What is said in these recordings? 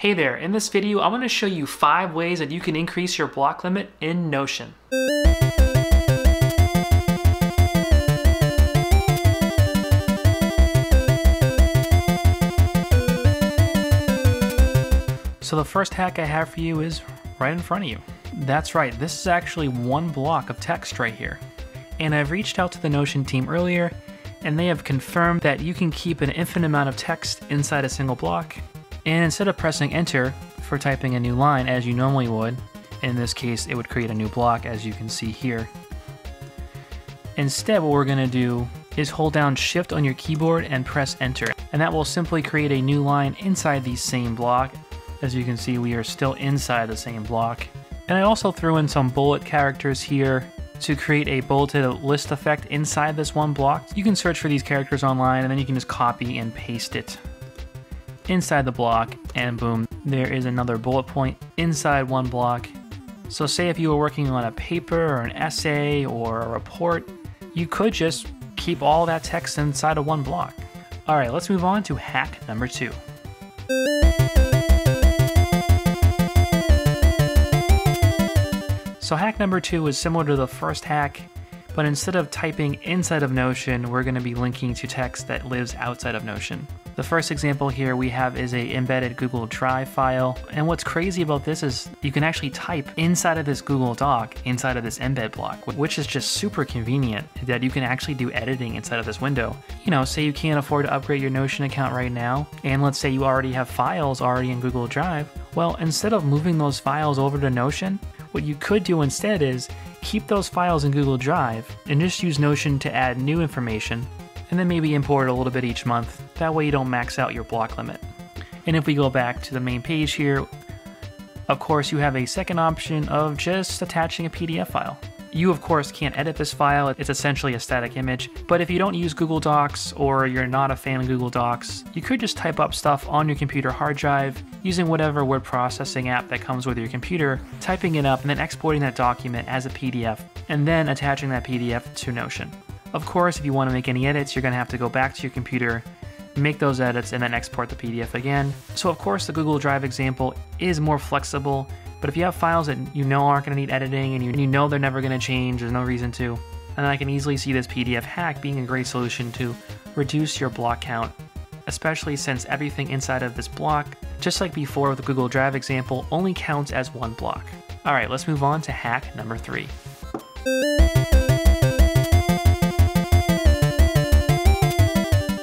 Hey there, in this video, I'm gonna show you 5 ways that you can increase your block limit in Notion. So the first hack I have for you is right in front of you. That's right, this is actually one block of text right here. And I've reached out to the Notion team earlier, and they have confirmed that you can keep an infinite amount of text inside a single block. And instead of pressing enter for typing a new line as you normally would, in this case it would create a new block as you can see here. Instead what we're going to do is hold down shift on your keyboard and press enter, and that will simply create a new line inside the same block. As you can see, we are still inside the same block. And I also threw in some bullet characters here to create a bulleted list effect inside this one block. You can search for these characters online and then you can just copy and paste it inside the block, and boom, there is another bullet point inside one block. So say if you were working on a paper or an essay or a report, you could just keep all that text inside of one block. All right, let's move on to hack number 2. So hack number 2 is similar to the first hack, but instead of typing inside of Notion, we're gonna be linking to text that lives outside of Notion. The first example here we have is an embedded Google Drive file. And what's crazy about this is you can actually type inside of this Google Doc, inside of this embed block, which is just super convenient that you can actually do editing inside of this window. You know, say you can't afford to upgrade your Notion account right now, and let's say you already have files already in Google Drive. Well, instead of moving those files over to Notion, what you could do instead is keep those files in Google Drive and just use Notion to add new information, and then maybe import a little bit each month. That way you don't max out your block limit. And if we go back to the main page here, of course you have a second option of just attaching a PDF file. You of course can't edit this file, it's essentially a static image, but if you don't use Google Docs or you're not a fan of Google Docs, you could just type up stuff on your computer hard drive using whatever word processing app that comes with your computer, typing it up and then exporting that document as a PDF, and then attaching that PDF to Notion. Of course, if you want to make any edits, you're going to have to go back to your computer, make those edits, and then export the PDF again. So of course, the Google Drive example is more flexible, but if you have files that you know aren't going to need editing and you know they're never going to change, there's no reason to, then I can easily see this PDF hack being a great solution to reduce your block count, especially since everything inside of this block, just like before with the Google Drive example, only counts as one block. All right, let's move on to hack number 3.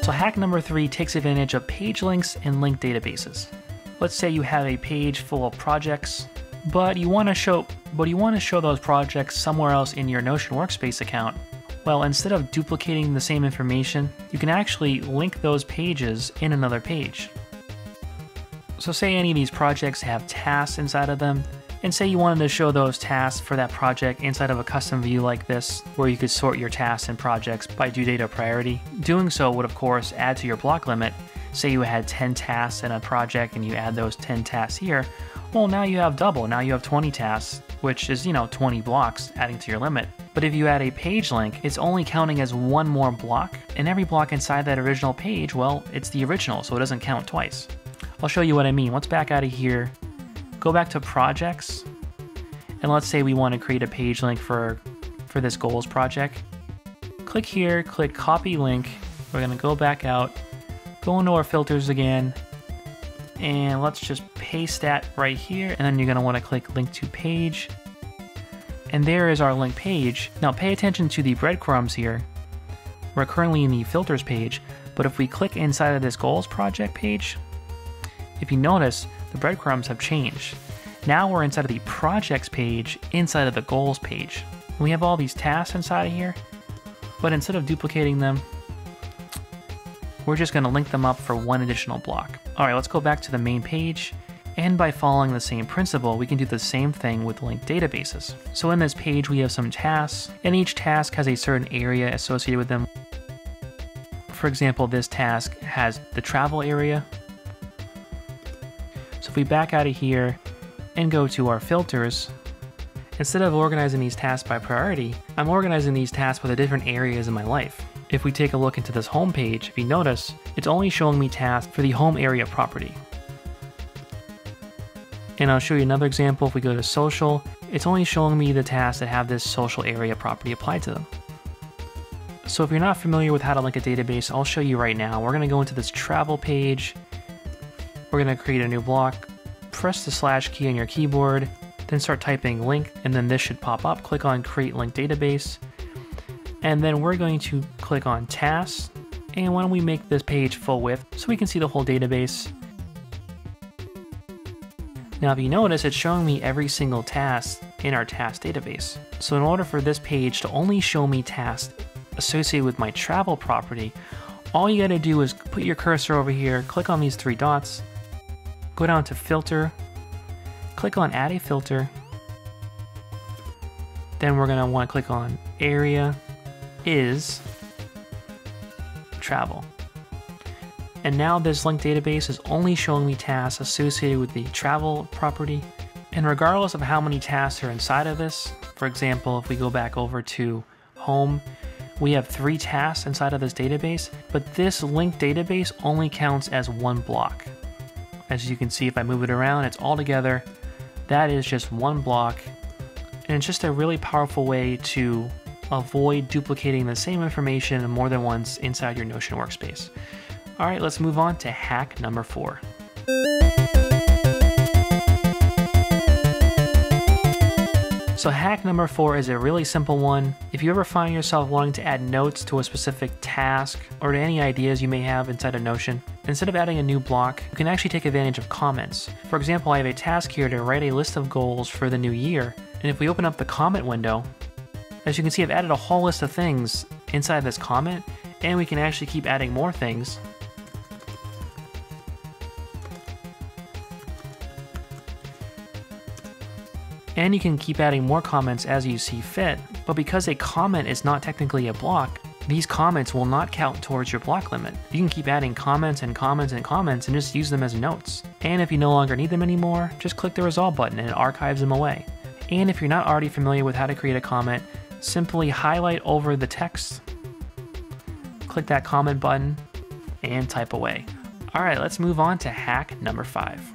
So hack number 3 takes advantage of page links and linked databases. Let's say you have a page full of projects, but you want to show those projects somewhere else in your Notion Workspace account. Well, instead of duplicating the same information, you can actually link those pages in another page. So say any of these projects have tasks inside of them, and say you wanted to show those tasks for that project inside of a custom view like this, where you could sort your tasks and projects by due date or priority. Doing so would of course add to your block limit. Say you had 10 tasks in a project and you add those 10 tasks here, well now you have double, now you have 20 tasks, which is, you know, 20 blocks adding to your limit. But if you add a page link, it's only counting as one more block, and every block inside that original page, well, it's the original, so it doesn't count twice. I'll show you what I mean. Let's back out of here. Go back to projects, and let's say we want to create a page link for this goals project. Click here, click copy link. We're going to go back out, go into our filters again, and let's just paste that right here, and then you're going to want to click link to page, and there is our link page. Now pay attention to the breadcrumbs here. We're currently in the filters page, but if we click inside of this goals project page, if you notice, the breadcrumbs have changed. Now we're inside of the projects page, inside of the goals page. We have all these tasks inside of here, but instead of duplicating them, we're just gonna link them up for one additional block. All right, let's go back to the main page. And by following the same principle, we can do the same thing with linked databases. So in this page, we have some tasks, and each task has a certain area associated with them. For example, this task has the travel area. So if we back out of here and go to our filters, instead of organizing these tasks by priority, I'm organizing these tasks by the different areas in my life. If we take a look into this home page, if you notice, it's only showing me tasks for the home area property. And I'll show you another example. If we go to social, it's only showing me the tasks that have this social area property applied to them. So if you're not familiar with how to link a database, I'll show you right now. We're going to go into this travel page. We're going to create a new block, press the slash key on your keyboard, then start typing link, and then this should pop up. Click on create link database. And then we're going to click on tasks. And why don't we make this page full width so we can see the whole database. Now, if you notice, it's showing me every single task in our task database. So in order for this page to only show me tasks associated with my travel property, all you gotta do is put your cursor over here, click on these three dots, go down to filter, click on add a filter, then we're gonna wanna click on area is travel. And now this linked database is only showing me tasks associated with the travel property. And regardless of how many tasks are inside of this, for example, if we go back over to home, we have 3 tasks inside of this database, but this linked database only counts as one block. As you can see, if I move it around, it's all together. That is just one block. And it's just a really powerful way to avoid duplicating the same information more than once inside your Notion workspace. All right, let's move on to hack number 4. So hack number 4 is a really simple one. If you ever find yourself wanting to add notes to a specific task or to any ideas you may have inside of Notion, instead of adding a new block, you can actually take advantage of comments. For example, I have a task here to write a list of goals for the new year. And if we open up the comment window, as you can see, I've added a whole list of things inside this comment, and we can actually keep adding more things. And you can keep adding more comments as you see fit, but because a comment is not technically a block, these comments will not count towards your block limit. You can keep adding comments and comments and comments and just use them as notes. And if you no longer need them anymore, just click the resolve button and it archives them away. And if you're not already familiar with how to create a comment, simply highlight over the text, click that comment button, and type away. All right, let's move on to hack number 5.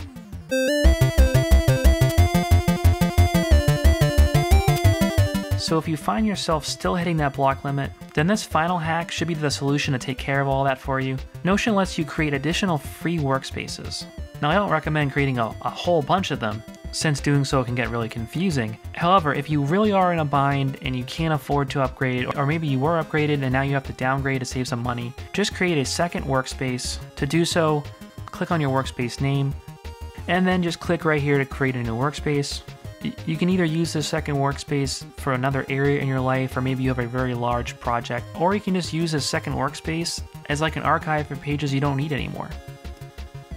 So if you find yourself still hitting that block limit, then this final hack should be the solution to take care of all that for you. Notion lets you create additional free workspaces. Now, I don't recommend creating a whole bunch of them, since doing so can get really confusing. However, if you really are in a bind and you can't afford to upgrade, or maybe you were upgraded and now you have to downgrade to save some money, just create a second workspace. To do so, click on your workspace name, and then just click right here to create a new workspace. You can either use this second workspace for another area in your life, or maybe you have a very large project, or you can just use this second workspace as like an archive for pages you don't need anymore.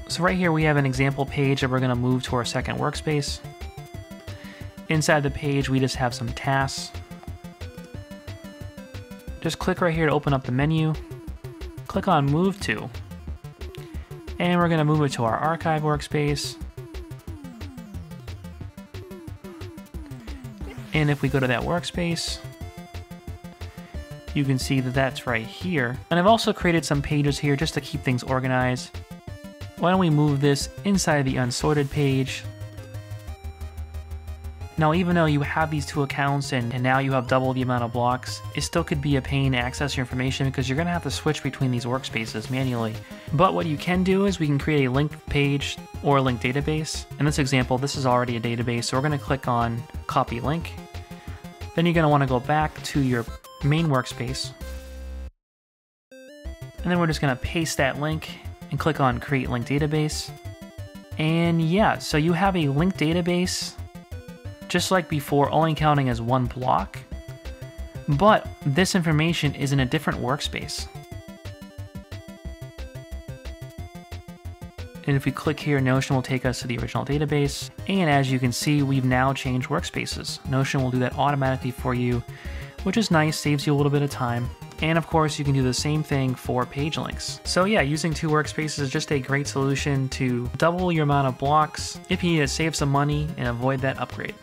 So right here we have an example page that we're going to move to our second workspace. Inside the page we just have some tasks. Just click right here to open up the menu, click on move to, and we're going to move it to our archive workspace. And if we go to that workspace, you can see that that's right here. And I've also created some pages here just to keep things organized. Why don't we move this inside the unsorted page? Now, even though you have these two accounts and now you have double the amount of blocks, it still could be a pain to access your information because you're going to have to switch between these workspaces manually. But what you can do is we can create a linked page or a linked database. In this example, this is already a database, so we're going to click on copy link. Then you're going to want to go back to your main workspace. And then we're just going to paste that link and click on create link database. And yeah, so you have a linked database, just like before, only counting as one block, but this information is in a different workspace. And if we click here, Notion will take us to the original database. And as you can see, we've now changed workspaces. Notion will do that automatically for you, which is nice, saves you a little bit of time. And of course, you can do the same thing for page links. So yeah, using two workspaces is just a great solution to double your amount of blocks if you need to save some money and avoid that upgrade.